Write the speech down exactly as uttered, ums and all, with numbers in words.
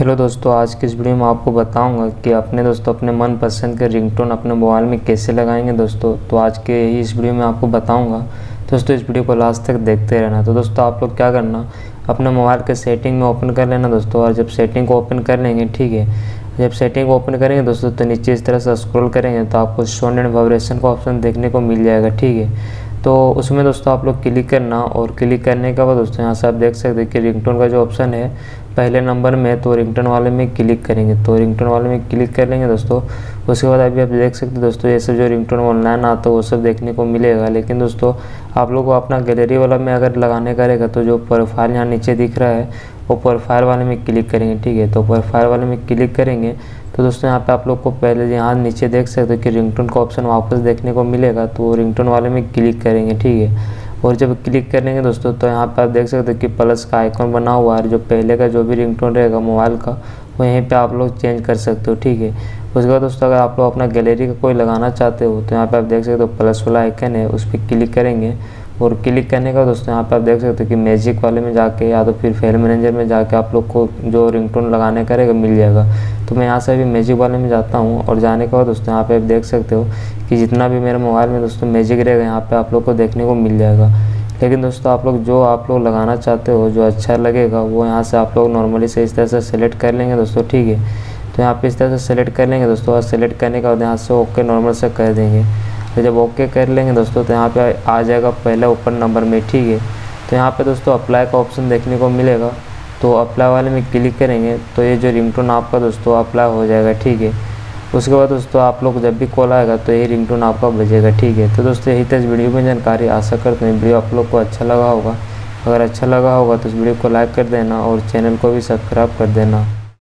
Hello दोस्तों, आज के इस वीडियो में आपको बताऊंगा कि अपने दोस्तों अपने मनपसंद के रिंगटोन अपने मोबाइल में कैसे लगाएंगे दोस्तों। तो आज के यही इस वीडियो में आपको बताऊंगा दोस्तों, इस वीडियो को लास्ट तक देखते रहना। तो दोस्तों आप लोग क्या करना, अपने मोबाइल के सेटिंग में ओपन कर लेना दोस्तों। और जब सेटिंग को ओपन कर लेंगे, ठीक है, जब सेटिंग ओपन करेंगे दोस्तों तो नीचे इस तरह से स्क्रॉल करेंगे तो आपको साउंड एंड वाइब्रेशन का ऑप्शन देखने को मिल जाएगा, ठीक है। तो उसमें दोस्तों आप लोग क्लिक करना, और क्लिक करने के बाद दोस्तों यहाँ से आप देख सकते हैं कि रिंगटोन का जो ऑप्शन है पहले नंबर में, तो रिंगटोन वाले में क्लिक करेंगे। तो रिंगटोन वाले में क्लिक कर लेंगे दोस्तों। उसके बाद अभी आप देख सकते हैं दोस्तों, ये सब जो रिंगटोन ऑनलाइन आता है वो सब देखने को मिलेगा। लेकिन दोस्तों आप लोग को अपना गैलरी वाला में अगर लगाने का रहेगा तो जो प्रोफाइल यहाँ नीचे दिख रहा है वो प्रोफाइल वाले में क्लिक करेंगे, ठीक है। तो प्रोफाइल वाले में क्लिक करेंगे तो दोस्तों यहाँ पे आप लोग को पहले यहाँ नीचे देख सकते हो कि रिंगटोन का ऑप्शन वापस देखने को मिलेगा। तो रिंगटोन वाले में क्लिक करेंगे, ठीक है। और जब क्लिक करेंगे दोस्तों तो यहाँ पे आप देख सकते हो कि प्लस का आइकॉन बना हुआ है। जो पहले का जो भी रिंगटोन रहेगा मोबाइल का वो यहीं पे आप लोग चेंज कर सकते हो, ठीक है। उसके बाद दोस्तों अगर आप लोग अपना गैलरी का कोई लगाना चाहते हो तो यहाँ पे आप देख सकते हो प्लस वाला आइकन है, उस पर क्लिक करेंगे। और क्लिक करने का दोस्तों यहाँ पे आप देख सकते हो कि मैजिक वाले में जाके या तो फिर फाइल मैनेजर में जाके आप लोग को जो रिंगटोन लगाने का रहेगा मिल जाएगा। तो मैं यहाँ से अभी मैजिक वाले में जाता हूँ, और जाने के बाद दोस्तों यहाँ पे आप देख सकते हो कि जितना भी मेरे मोबाइल में दोस्तों मैजिक रहेगा यहाँ पे आप लोग को देखने को मिल जाएगा। लेकिन दोस्तों आप लोग जो आप लोग लगाना चाहते हो, जो अच्छा लगेगा, वो यहाँ से आप लोग नॉर्मली से इस तरह से सेलेक्ट कर लेंगे दोस्तों, ठीक है। तो यहाँ पर इस तरह से सेलेक्ट कर लेंगे दोस्तों, और सेलेक्ट करने के बाद यहाँ से ओके नॉर्मल से कर देंगे। तो जब ओके कर लेंगे दोस्तों तो यहाँ पे आ जाएगा पहला ऊपर नंबर में, ठीक है। तो यहाँ पे दोस्तों अप्लाई का ऑप्शन देखने को मिलेगा। तो अप्लाई वाले में क्लिक करेंगे तो ये जो रिंगटोन आपका दोस्तों अप्लाई हो जाएगा, ठीक है। उसके बाद दोस्तों आप लोग जब भी कॉल आएगा तो ये रिंगटोन आपका बजेगा, ठीक है। तो दोस्तों यही था वीडियो में जानकारी। आशा करते हैं वीडियो आप लोग को अच्छा लगा होगा। अगर अच्छा लगा होगा तो इस वीडियो को लाइक कर देना और चैनल को भी सब्सक्राइब कर देना।